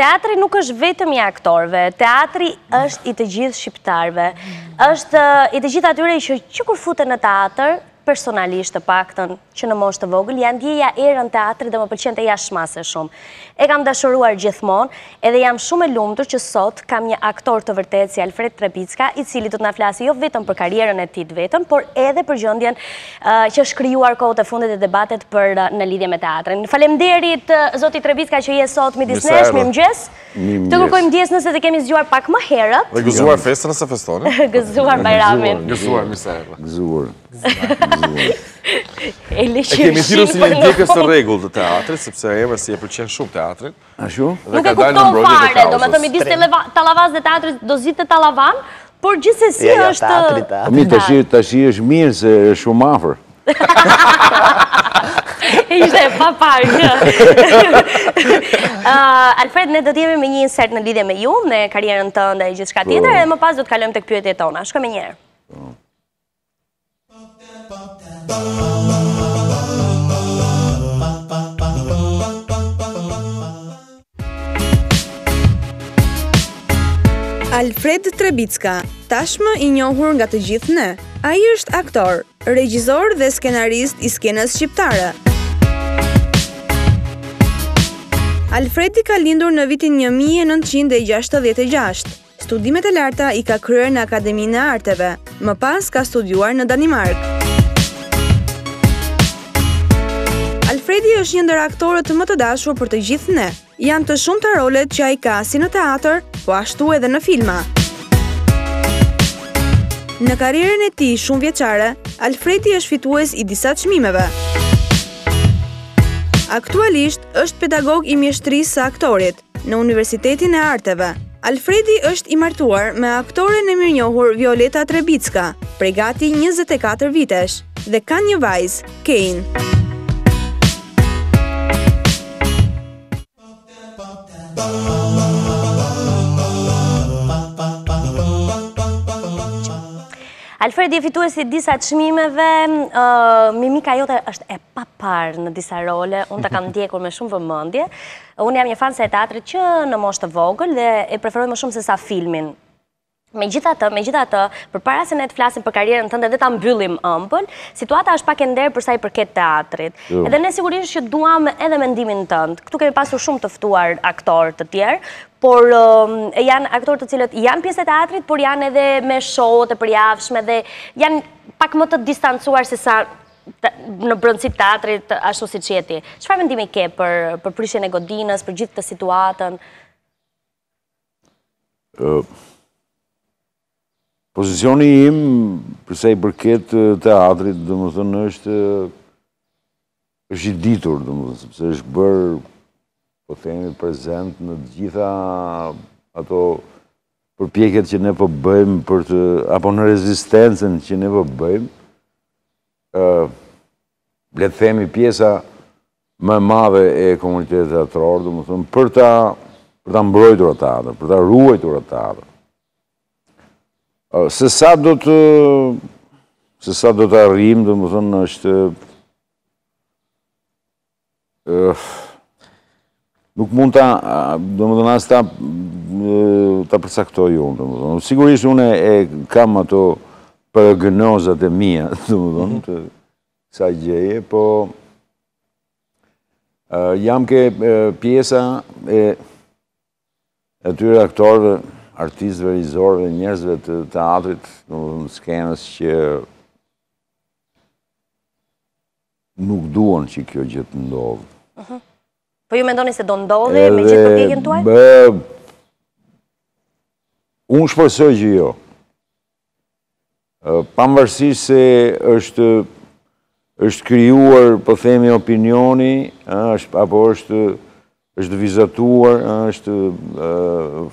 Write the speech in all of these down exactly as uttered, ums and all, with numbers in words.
Teatri nuk është vetëm i aktorëve, teatri është i të gjithë shqiptarëve, është i të gjithë atyre që që kur futen në teatër, personalisht të paktën, që në moshë të vogël, janë ndjeja erën teatrit dhe më pëlqente jashtëmase shumë. E kam dashuruar gjithmonë, edhe jam shumë e lumtur që sot kam një aktor të vërtetë si Alfred Trebicka, i cili do të na flasë jo vetëm për karrierën e tij vetëm, por edhe për gjendjen që është krijuar kohët e fundit e debatet për në lidhje me teatrin. Faleminderit zoti Trebicka që je sot midis nesh, mirëmëngjes. Të kërkojmë ndjes nëse të kemi zgjuar pak më herët. Dhe gëzuar festën nëse festoni. Gëzuar bajramin. Gëzuar, mirëseardhë. Gëzuar. E kemi tiru si një ndjekës të regull të teatrit, sepse e emër si e përqenë shumë teatrit. Nuk e kupton fare, do me të midis talavaz dhe teatrit, do zite talavan, por gjithsesi është... Mi të shi është mirë se shumë afer. Ishte e pa parë. Alfred, ne do t'jemi me një insert në lidhe me ju, në karierën të ndë e gjithë shka tjetër, edhe më pas do t'kalojmë të këpyet e tona. Shko me njerë. Alfred Trebicka, tashmë i njohur nga të gjithë ne. Ai është aktor, regjisor dhe skenarist i skenës shqiptare. Alfredi ka lindur në vitin një mijë e nëntëqind e gjashtëdhjetë e gjashtë. Studimet e larta i ka kryer në Akademinë e Arteve, më pas ka studiuar në Danimarkë. Alfredi është një ndër aktorët më të dashur për të gjithë ne. Janë të shumta rolet që ai ka si në teatër, po ashtu edhe në filma. Në karrierën e tij shumë vjeçare, Alfredi është fitues i disa çmimeve. Aktualisht është pedagog i mjeshtrisë së aktorit në Universitetin e Arteve. Alfredi është i martuar me aktoren e mirënjohur Violeta Trebicka, prej gati njëzet e katër vitesh, dhe ka një vajzë, Kejnë. Alfredi e fituesi disa çmimeve, mimika jote është e paparë në disa role, unë ta kam ndjekur me shumë vëmendje. Unë jam një fanse e teatrit që në moshë të vogël dhe e preferoj më shumë se sa filmin. Megjithatë, megjithatë, përpara se ne të flasim për karrierën tënde dhe ta mbyllim ëmbël, situata është pak e nder për sa i përket teatrit. Edhe ne sigurisht që duam edhe mendimin tënd. Ktu kemi pasur shumë të ftuar aktorë të tjerë, por janë aktorë të cilët janë pjesë e teatrit, por janë edhe me show të përjavshme dhe janë pak më të distancuar se sa në brëndësit teatrit ashtu si që jeti. Çfarë mendimi ke për për prishjen e godinës, për gjithë këtë situatën? Pozicioni im, përsa i përket teatrit, dhe më thënë, është është i ditur, dhe më thënë, sepse është bërë, po themi, prezent në gjitha ato përpjeket që ne përbëjmë, për të, apo në rezistencen që ne përbëjmë, le të themi pjesa më madhe e komunitetit teatror, dhe më thënë, për ta, për ta mbrojtur atë teatër, për ta ruajtur atë teatër. Se sa do të se sa do të arrim, dhe më thënë, është nuk mund ta, dhe më thënë, as ta ta përcaktoj unë, dhe më thënë. Sigurisht unë e kam ato paragnozat e mia, dhe më thënë, të kësaj gjeje, po jam ke pjesa e atyre aktorëve, artistëve, rizorëve, njerëzve të teatrit, në skenës që nuk duon që kjo gjithë ndodhë. Po ju mendoni se do ndodhë me gjithë përpjekjen tuaj? Unë shpresoj që jo. Pavarësisht se është është krijuar, po themi, opinioni, apo është është vizatuar, është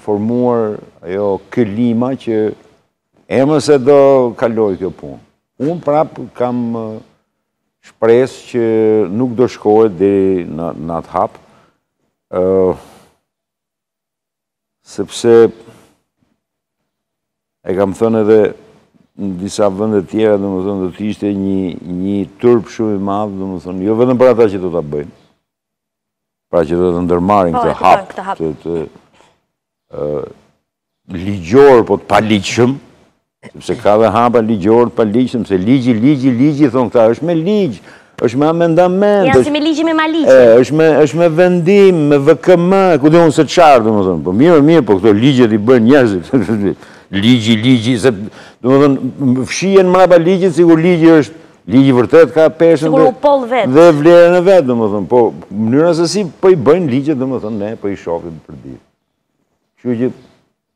formuar ajo klima që emës e do kaloj kjo punë. Unë prapë kam shpresë që nuk do shkohet deri në atë hap, sepse e kam thënë edhe në disa vënde tjera, dhe më thënë, do të ishte një tërp shumë i madhë, dhe më thënë, jo vetëm për ata që do të bëjnë, pra që do të ndërmarin këtë hap, të, të uh, ligjor, po të paligjshëm, sepse ka dhe hapa ligjor të paligjshëm, se ligji, ligji, ligji, thonë këta, është me ligj, është me amendament, janë si me ligji me maligje, është me, është me vendim, me V K M, ku dhe unë se qarë, do më thonë, po mirë, mirë, po këto ligjet i bërë njerëzit, ligji, ligji, se, do më thonë, fshihen mrapa ligjit, sigur ligji është, ligji vërtet ka peshën dhe, dhe vlerën e vetë, domethënë, po mënyra se si po i bëjnë ligjet, domethënë, ne po i shohim për ditë. Kështu që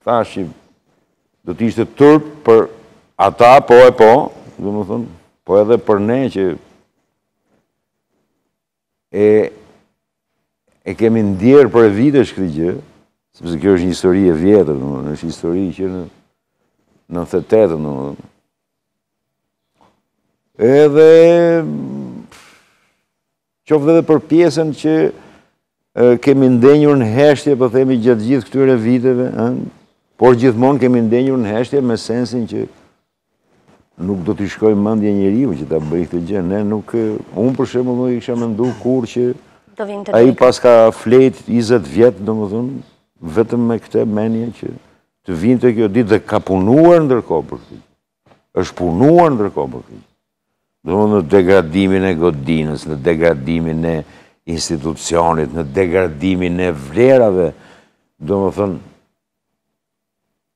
thash që do të ishte turp për ata, po e po, domethënë, po edhe për ne që e e kemi ndjerë për vitesh këtë gjë, sepse kjo është një histori e vjetër, domethënë, është histori që në nëntëdhjetë e tetë, domethënë. Edhe qoftë edhe për pjesën që kemi ndenjur në heshtje, po themi gjatë gjithë këtyre viteve, por gjithmonë kemi ndenjur në heshtje me sensin që nuk do t'i shkojë mendja njeriu që ta bëjë këtë gjë. Ne nuk, unë për shembull nuk isha menduar kur që ai paska flet njëzet vjet, domethënë, vetëm me këtë mendje që të vinte kjo ditë dhe ka punuar ndërkohë për këtë. Është punuar ndërkohë për këtë. Në degradimin e godinës, në degradimin e institucionit, në degradimin e vlerave, do më thënë,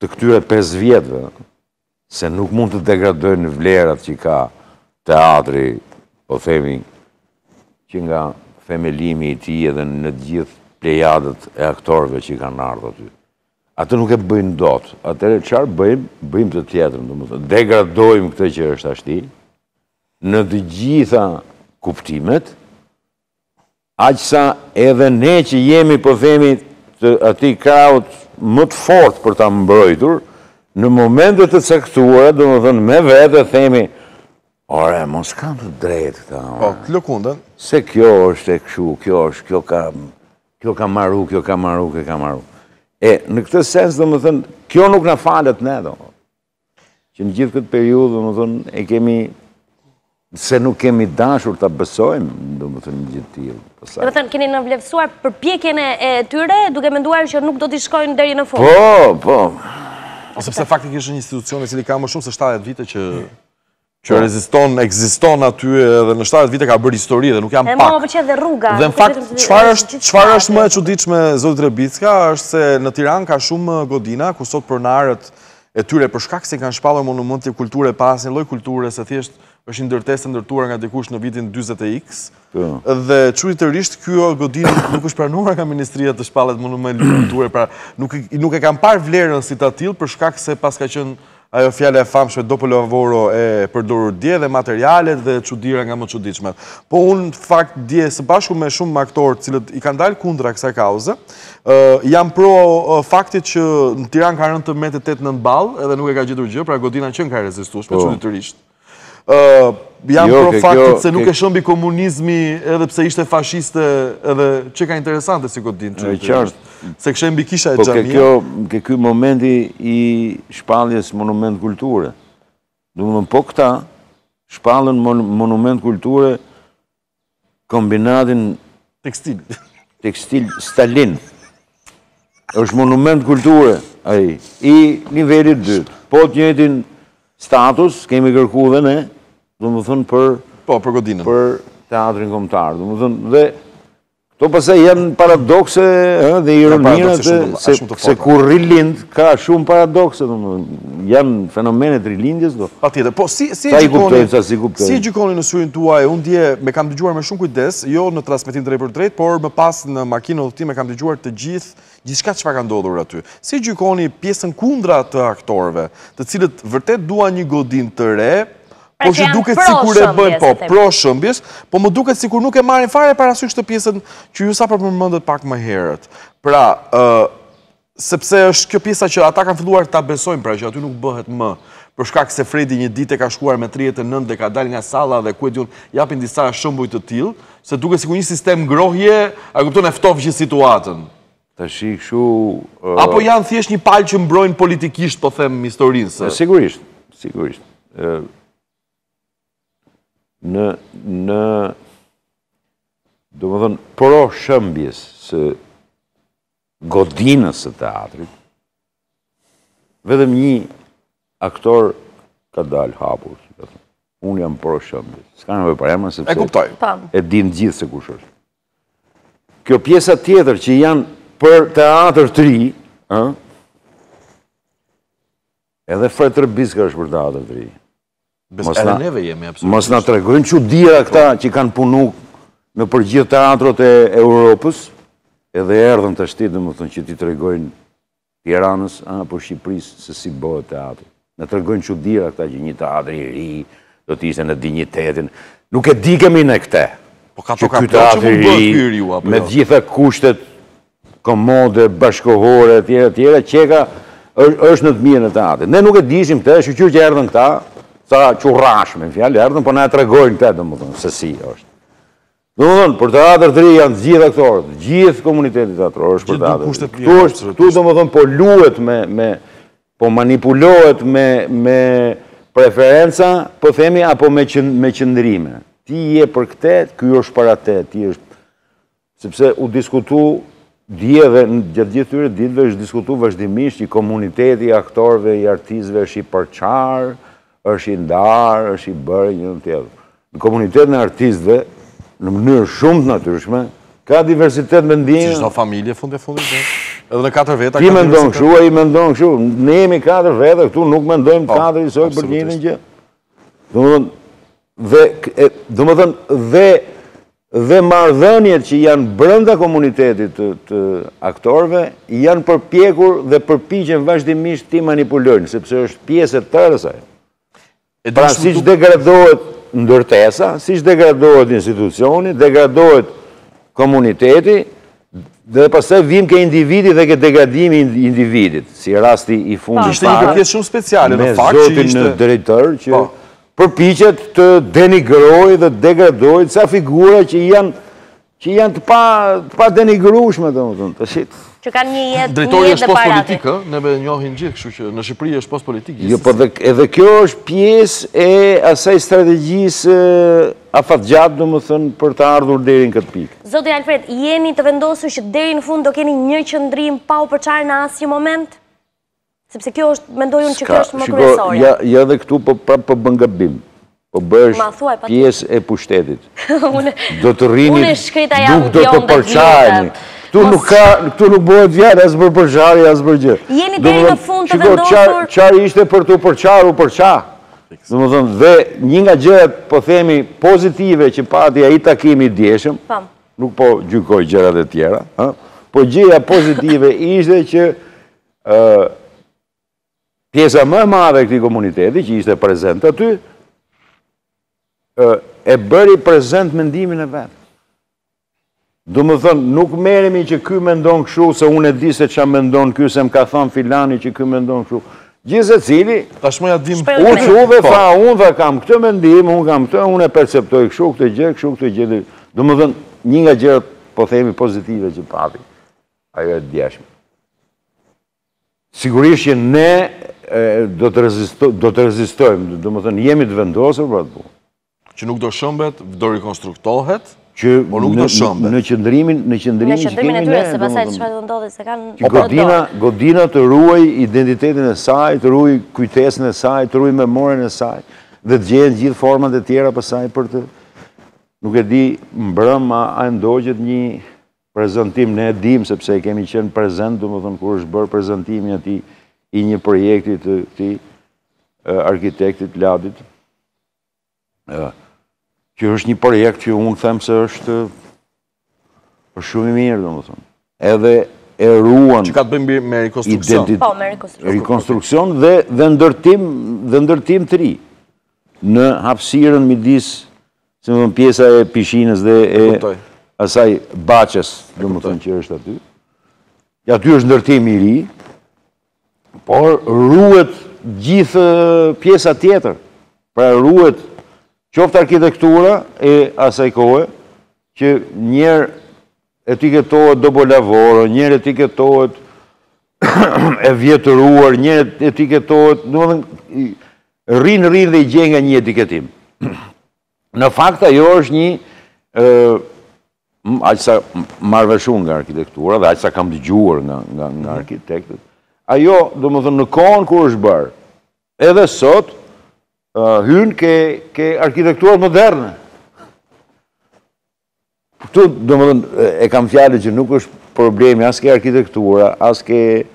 të këtyre pesë vjetëve, se nuk mund të degradojnë vlerat që ka teatri, po themi, që nga themelimi i tij edhe në gjithë plejadat e aktorëve që kanë ardhur aty. Atë nuk e bëjmë dot, atëherë çfarë bëjmë? Bëjmë të tjetrën, do më thënë, degradojmë këtë që është ashtu, në të gjitha kuptimet, aq sa edhe ne që jemi po themi të atij kraut më të fortë për ta mbrojtur, në momente të caktuara, domethënë me vete themi, ore, mos kanë të drejtë këta. Po, lëkundën. Se kjo është e kështu, kjo është, kjo ka, kjo ka marru, kjo ka marru, kjo ka marru. E në këtë sens domethënë, kjo nuk na falet ne domethënë. Që në gjithë këtë periudhë domethënë e kemi se nuk kemi dashur ta besojmë, domethënë gjithë tillë. Domethënë keni nënvlerësuar përpjekjen e tyre duke menduar që nuk do t'i shkojnë deri në fund. Po, po. Sepse faktikisht është një institucion i cili ka më shumë se shtatëdhjetë vite që që reziston, ekziston aty edhe në shtatëdhjetë vite ka bërë histori dhe nuk janë pak. E mua më pëlqen dhe rruga. Dhe në fakt çfarë është çfarë është më e çuditshme zoti Trebicka është se në Tiranë ka shumë godina ku sot pronarët e tyre për shkak se kanë shpallur monumente kulture pa asnjë lloj kulture, se thjesht është një ndërtesë ndërtuar nga dikush në vitin dyzet e iks. Dhe çuditërisht kjo godinë nuk është pranuar nga Ministria të shpallet monument kulture, pra nuk nuk e kanë parë vlerën si ta till për shkak se paska qenë ajo fjala e famshme dopo lavoro e përdorur dje dhe materialet dhe çuditëra nga më çuditshmet. Po unë fakt dje së bashku me shumë aktorë të cilët i kanë dalë kundra kësaj kauze, jam pro faktit që në Tiranë ka rënë të metet tetëdhjetë e nëntë ballë edhe nuk e ka gjetur gjë, pra godina që ka rezistuar çuditërisht. Uh, jam jo, pro ke, faktit kjo, se nuk ke... e shëmbi komunizmi edhe pse ishte fashiste edhe që ka interesante si godin që e, se këshëmbi kisha e po gjamia. Ke kjo, ke kjo momenti i shpalljes monument kulture. Dumë po këta shpallën mon, monument kulture kombinatin tekstil tekstil Stalin. Është monument kulture ai i nivelit dytë. Po të njëjtin status kemi kërku dhe ne, do më thënë për, po, për, për teatrin kombëtar, do më thënë, dhe këto pastaj janë paradokse eh, dhe ironirat se, se, se kur rilind ka shumë paradokse, do më thënë, janë fenomenet rilindjes do. Patjetër, po si si gjykoni, si, si gjykoni në syrin tuaj, unë dje me kam dëgjuar me shumë kujdes, jo në transmetim drejt për drejt, por më pas në makinë udhëtimi me kam dëgjuar të gjithë gjithçka çka ka ndodhur aty. Si gjykoni pjesën kundra të aktorëve, të cilët vërtet duan një godinë të re, por që duket sikur e bën po pro shëmbjes, po më duket sikur nuk e marrin fare parasysh këtë pjesën që ju sapo përmendët pak më herët. Pra, uh, sepse është kjo pjesa që ata kanë filluar ta besojnë, pra që aty nuk bëhet më, për shkak se Fredi një ditë ka shkuar me tridhjetë e nëntë dhe ka dal nga salla dhe ku e diun japin disa shembuj të tillë, se duket sikur një sistem ngrohje, a kupton e ftof gjithë situatën. Tashi kështu uh... apo janë thjesht një palë që mbrojnë politikisht, po them historinë se... Sigurisht, sigurisht. Uh... Në, në do më thënë, pro shëmbjes së godinës së teatrit, vetëm një aktor ka dalë hapur. Unë jam pro shëmbjes. S'ka nëve për emën, sepse e kuptoj. E din gjithë se kush është. Kjo pjesa tjetër që janë për teatr të ri, edhe Fred Trebicka është për teatr të ri. Mos na tregojnë që dira këta që kanë punu në përgjithë teatrot e Europës, edhe erdhën të shtitë, dhe më thënë që ti tregojnë Tiranës apo Shqipërisë se si bëhet teatri. Na tregojnë që dira këta që një teatri i ri do të ishte në dinjitetin. Nuk e di kemi ne këte. Që ky teatri i ri, me gjitha kushtet komode, bashkohore, tjera, tjera, qeka është në të mirë në teatrit. Ne nuk e dishim këte, shqyqyr që erdhën këta, sa që rashme, në fjallë erdhën, po ne e tregojnë këte, dhe më thënë, se si është. Dhe më thënë, për teatr të ri janë gjithë aktorët, gjithë komunitetit teatror është për teatr të ri. Këtu, dhe më thënë, po luet me, po manipulohet me preferenca, po themi, apo me qëndrime. Ti je për këte, kjo është para te, ti është... Sepse u diskutu, dje dhe në gjatë gjithë tyre ditëve është diskutu vazhdimisht i komuniteti, i aktorve, i artistëve është i përçar, është i ndarë, është i bërë, një në tjetër. Në komunitetin e artistëve, në mënyrë shumë të natyrshme, ka diversitet mendimin... Si çdo familje, fund e fundit, edhe në katër veta... Ti mendon kështu, ai mendon kështu. Ne jemi katër veta, këtu nuk mendojmë katër isoj për njërin gjë. Domethënë Dhe, do më thënë, dhe, dhe marrëdhëniet që janë brënda komunitetit të, të aktorve, janë përpjekur dhe përpiqen vazhdimisht ti manipulojnë, sepse është pjesë e tërë saj. Pra, si që degradohet ndërtesa, si që degradohet institucioni, degradohet komuniteti, dhe pastaj vim ke individi dhe ke degradimi individit, si rasti i fundit parë. Ishte një shumë speciale, në fakt që ishte... Me zotin drejtor që... përpiqet të denigroj dhe degradoj sa figura që janë të pa denigrushme, të më thënë, të shqit. Që kanë një jetë dhe parate. Drejtori është post politikë, neve njohin gjithë, kështu që në Shqipëri është post politikë. Jo, për edhe kjo është pjesë e asaj strategjisë afatgjatë, të më thënë, për të ardhur deri në këtë pikë. Zoti Alfred, jeni të vendosur që deri në fund do keni një qëndrim pa u përçarë në asnjë moment? Sepse kjo është, mendojnë që kjo është më kryesorja. Ja dhe këtu për bëngabim, për bësh pjesë e pushtetit. Do të rini, nuk do të përçajni. Këtu nuk bëhet vjarë, asë për përçari, asë për gjë. Jeni deri në fund të vendosur... Qarë ishte për të përçaru, përça. Dhe një nga gjërat, po themi, pozitive që pati a i takimi i djeshëm, nuk po gjykoj gjërat e tjera, po gjëja pozitive ishte që... Pjesa më e madhe këti komuniteti, që ishte prezent aty, e bëri prezent mendimin e vetë. Do më thënë, nuk meremi që ky mendon këshu, se unë e di se që mendon ky, se më ka thënë filani që ky mendon këshu. Gjithse cili, unë që dhe fa, unë dhe kam këtë mendim, unë kam këtë, unë e perceptoj këshu, këtë gjë, këshu, këtë gjë. Do më thënë, një nga gjërët, po themi, pozitive që pati, ajo e djeshme. Sigurisht që ne do të rezistojmë, do më thënë, jemi të vendosër për atë punë. Që nuk do shëmbet, do rekonstruktohet, por nuk do shëmbet. Në qëndrimin që kemi ne, do më thënë. Në qëndrimin e tyre, se pasaj që shfatë ndodhe, se kanë përdo. Godina të ruaj identitetin e saj, të ruaj kujtesën e saj, të ruaj memoren e saj, dhe të gjenë gjithë format e tjera pasaj për të... Nuk e di mbrëm a ndogjet një prezentim, ne e dim, sepse e kemi qenë prezent, do më thënë, kur është bërë prezentimin ati i një projekti të këti arkitektit Ladit, që është një projekt që unë them se është shumë i mirë, do më thënë, edhe e ruan rekonstruksion dhe ndërtim të ri në hapsirën midis, se më thënë, pjesa e pishinës dhe e asaj baches, do më thënë, që është aty. Aty është ndërtim i ri, por ruhet gjithë pjesa tjetër, pra ruhet qoftë arkitektura e asaj kohë, që njerë etiketohet dobolavoro, njerë etiketohet e vjetëruar, njerë etiketohet, rinë rinë dhe i gjenë nga një etiketim. Në fakt ajo është një aqë sa marrveshun nga arkitektura dhe aqë sa kam dëgjuar nga arkitektët. Ajo, do më thënë, në kohën kur është bërë, edhe sot, hynë ke arkitekturat moderne. Këtu, do më thënë, e kam fjallë që nuk është problemi as ke arkitektura, as ke...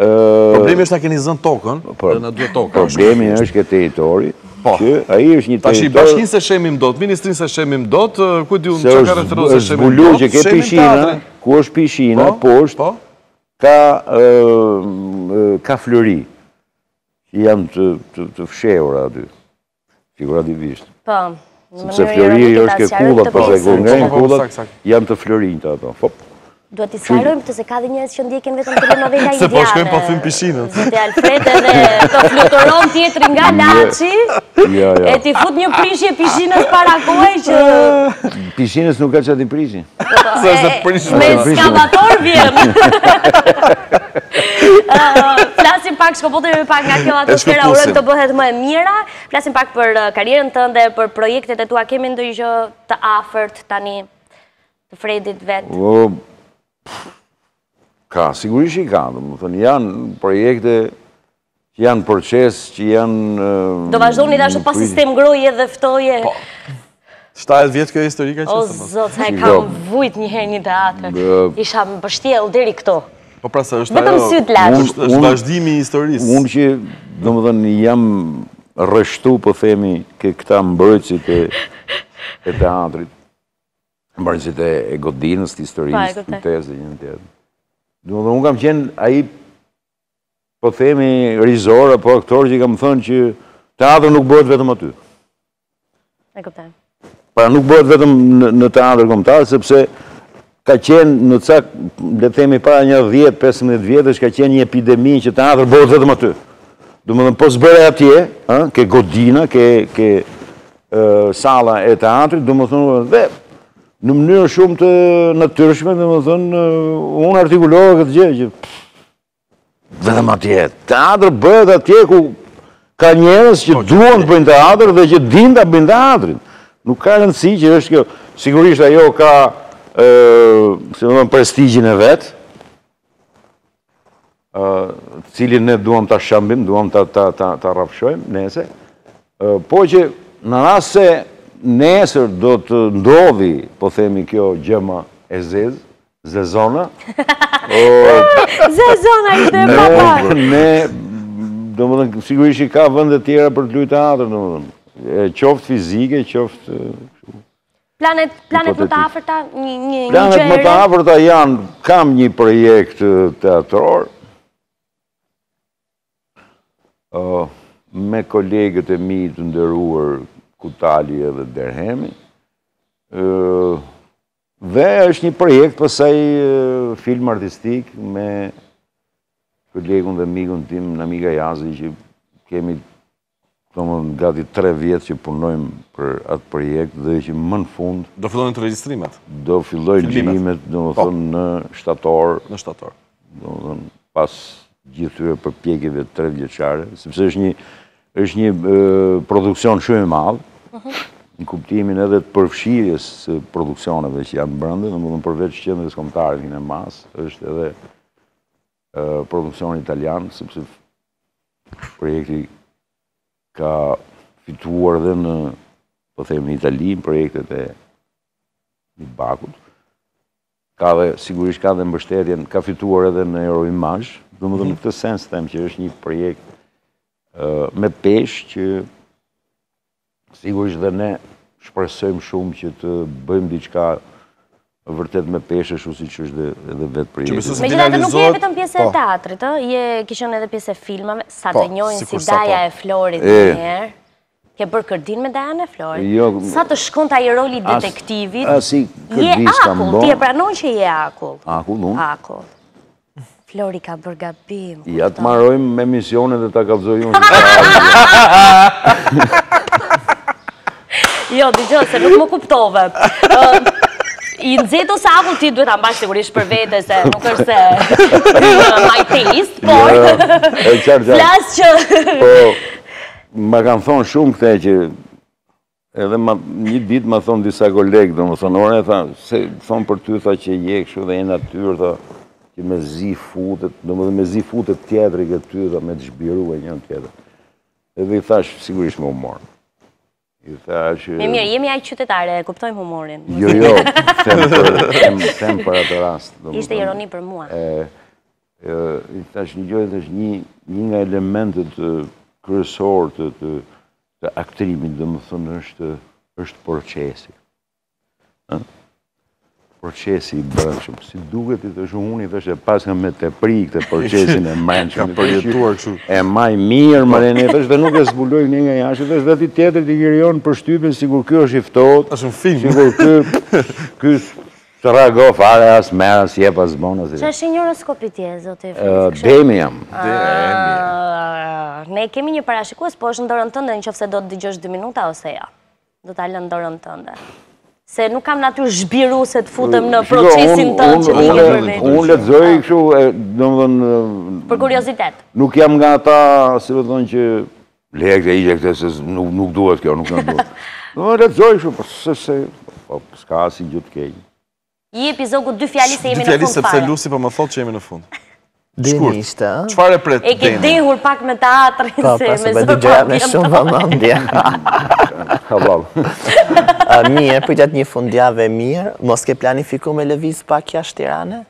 Problemi është ta keni zënë tokën, dhe në duhet tokën. Problemi është ke teritori. Tashi, bashkin se shemim dot, ministrin se shemim dot, ku di unë që ka referon se shemim dot, shemim teatrin. Ku është pishina, poshtë, ka flëri, që janë të fshehura aty, figurativisht. Pa, në mënyrë e rehabilitacionit të pesë. Janë të flërinjtë ato, pop. Duhet t'i skarojmë këtë se ka dhe njërës që ndjekin vetëm të telenovela indiane. Se po shkojmë po thymë pishinët. Zotë Alfred edhe të fluturon tjetëri nga Laçi, e t'i fut një prishje pishinës para kohë që... Pishinës nuk ka që t'i prishin. Me skavator vjen. Flasim pak, shkopotemi pak nga kjo atmosfera, urojmë të bëhet më e mira. Flasim pak për karierën tënde, për projektet e tua, kemi ndonjë gjë të afërt tani të Fredit vetë? Ka, sigurisht i ka, do më thënë, janë projekte, janë proces, që janë... Do vazhdojnë i dashtë pa sistem groje dhe ftoje. Po, shtatë vjetë kjo historika që së më. O, zotë, e kam vujt njëherë një teatër, isha më bështjel deri këto. Po prasë, është ajo, është vazhdimi i historisë. Unë që, do më thënë, jam rështu, po themi, këta mbrëqit e teatrit. Mbarësit e godinës, të historisë, të tesë, dhe një tjetë. Dhe unë kam qenë aji, po themi, rizora, po aktorë që i kam thënë që teatrë nuk bëhet vetëm aty. E kuptojmë. Pra nuk bëhet vetëm në teatrë kombëtar, sepse ka qenë në cak, le themi para një dhjetë, pesëmbëdhjetë vjetësh, ka qenë një epidemi që teatrë bëhet vetëm aty. Dhe më dhëmë, po zbëre atje, ke godina, ke sala e teatrit, dhe më thënë, dhe... Në mënyrë shumë të natyrshme, dhe më thënë, unë artikulohë këtë gjë, që vetëm atje, teatrë bëhet atje ku ka njerës që duan të bëjnë teatrë dhe që din të bëjnë teatrin. Nuk ka rëndësi që është kjo, sigurisht ajo ka, si më thënë, prestigjin e vetë, cilin ne duam të shambim, duam të rafshojmë, nese, po që në rrasë se nesër do të ndodhi, po themi kjo gjëma e zezë, zezona. Zezona i të e papa. Ne, do më dhënë, sigurisht i ka vëndet tjera për të luj teatrë, do më dhënë. Qoftë fizike, qoftë... Planet më të afërta, një gjërë? Planet më të afërta janë, kam një projekt teatror, me kolegët e mi të ndëruar Kutali edhe Derhemi, dhe është një projekt pasaj film artistik me kolegun dhe mikun tim Namiga Jazi, që kemi gati tre vjetë që punojmë për atë projekt dhe që më në fund... Do fillojnë të regjistrimet? Do fillojnë gjimimet, do më thënë, në shtator. Në shtator. Do më thënë, pas gjithyre përpjekjeve tre vjeqare, sepse është një është një produksion shumë e madhë, në kuptimin edhe të përfshirjes produksioneve që janë brëndë, në mundën përveç qendrës kombëtare në masë, është edhe produksion italian, sepse projekti ka fituar dhe në, po thejmë, në Itali, në projektet e një bakut, ka dhe, sigurisht ka dhe mbështetjen, ka fituar edhe në Euroimazh, dhe mundën në këtë sens të temë që është një projekt me pesh që sigurisht dhe ne shpresojmë shumë që të bëjmë diçka vërtet me peshe shu si që është edhe vetë projekte. Me gjitha të nuk je vetëm pjesë e teatrit, je kishon edhe pjesë e filmave, sa të njojnë si Daja e Florit në njerë, ke bërë kërdin me Daja e Florit, sa të shkon të aji roli detektivit, je akull, ti e pranon që je akull. Akull, unë? Flori ka bërë gabim. Ja të marrojmë me misionet dhe ta kalzojnë. Jo, di gjë, se nuk më kuptove. I nëzito sa akull ti duhet ambash sigurisht për vete, se nuk është se my taste, por... Flasë që... Ma kanë thonë shumë këte që Edhe një ditë ma thonë disa kolegë, do më thonë, ore, thonë për ty, tha që je kështu dhe e natyrë, tha që me zi futet, do më dhe me zi futet tjetëri këtë ty, tha me të zhbiru e njën tjetër. Edhe i thash, sigurisht me humor. I thash... Me mirë, jemi ajë qytetare, kuptojmë humorin. Jo, jo, sem për atë rast. Ishte ironi për mua. I thash, një gjojë, thash, një nga elementet kryesor të të të aktrimin, dhe më thënë, është procesi. Procesi i brendshëm. Si duket i të shuhuni, të është e pas nga me të pri këtë procesin e mrenshëm. E maj mirë, më rene, të është dhe nuk e zbuloj një nga jashtë, të është dhe ti tjetër të gjirion për shtypin, sigur kjo është i ftohtë, sigur kjo të rago fare, as merë, as jep, as bonë, as jep. Që është një horoskopitje, zotë e fërës? Demi jam. Ne kemi një parashikues, po është në dorën tënde, në qofë se do të digjosh dy minuta, ose ja? Do të alën në dorën tënde. Se nuk kam natyrë zhbiru se të futëm në procesin tënë që një përvejtë. Unë letëzoj këshu, do më dhënë... Për kuriozitet. Nuk jam nga ta, se me dhënë që... Lejek të ijek të se nuk duhet kjo, nuk në duhet. Unë letëzoj këshu, përse se... Ska si gjithë kejnë. I epizogu dy fjali se jemi në fund fare. Dy fjali se pëse Shkurt, qëfar e pret Deni? E ke dihur pak me teatrin, se me së përpapjen të shumë vëmëndje. Ka babë. Mirë, për gjatë një fundjave mirë, mos ke planifiku me lëviz pak jashtë Tiranës?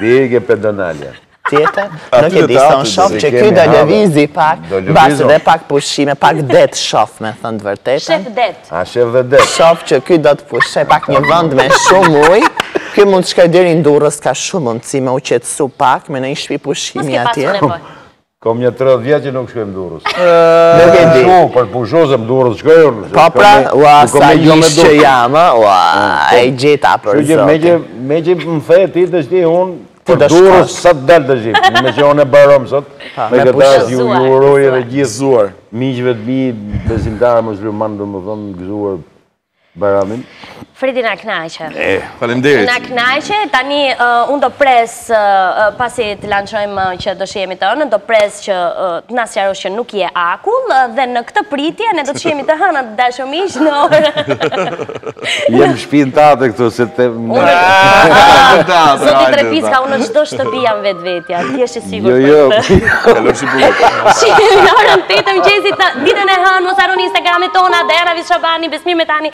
Dike pedonalja. Tjetër? Nuk e di, sa në shofë që kjo do lëvizi pak, basë dhe pak pushime, pak det shofë me thëndë vërtetën. Shef det. A, shef dhe det. Shofë që kjo do të pushe pak një vënd me shumë ujë, kjo mund të shkaj deri në Durrës, ka shumë mundësi me u qetësu pak, me në i shpi pushimi atje. Kom një tridhjetë vjetë që nuk shkaj në Durrës. Nuk e di. Shku, për pushosëm Durrës, shkaj... Po pra, ua, sa ishë që jamë, ua, e gjeta për zotë. Me që më the ti të shti unë, për Durrës, sa të delë të shti. Me që unë e barëm sot, me këta ju uroj edhe gjithëzuar. Miqëve të mi, besimtarë musliman, dhe më thëmë gëzuar Baramin. Fridi na knaqe. Faleminderit. Na knaqe, tani unë do pres, pasi të lançojmë që do shihemi të hënën, do pres që të na sqarosh që nuk je akull dhe në këtë pritje ne do të shihemi të hënën të dashur miq në orë. Jem shtëpinë tatë këtu se te. Zoti Trebicka, unë në çdo shtëpi jam vetvetja, ti je i sigurt. Jo, jo. Kalosh i bukur. Shihemi në orën tetë mëngjesit ditën e hënë, mos harroni Instagramin tonë, Adriana Vishobani, besmime tani.